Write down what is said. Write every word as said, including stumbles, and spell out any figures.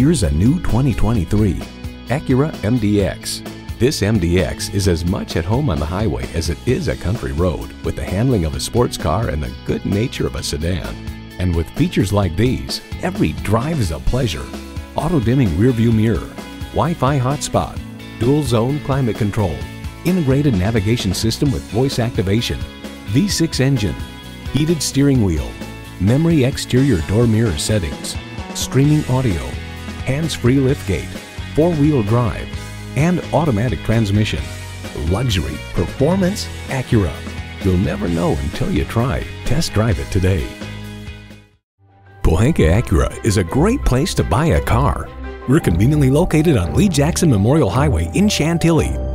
Here's a new twenty twenty-three Acura M D X. This M D X is as much at home on the highway as it is a country road, with the handling of a sports car and the good nature of a sedan. And with features like these, every drive is a pleasure. Auto-dimming rearview mirror, Wi-Fi hotspot, dual-zone climate control, integrated navigation system with voice activation, V six engine, heated steering wheel, memory exterior door mirror settings, streaming audio, hands-free liftgate, four-wheel drive, and automatic transmission. Luxury performance Acura. You'll never know until you try. Test drive it today. Pohanka Acura is a great place to buy a car. We're conveniently located on Lee Jackson Memorial Highway in Chantilly.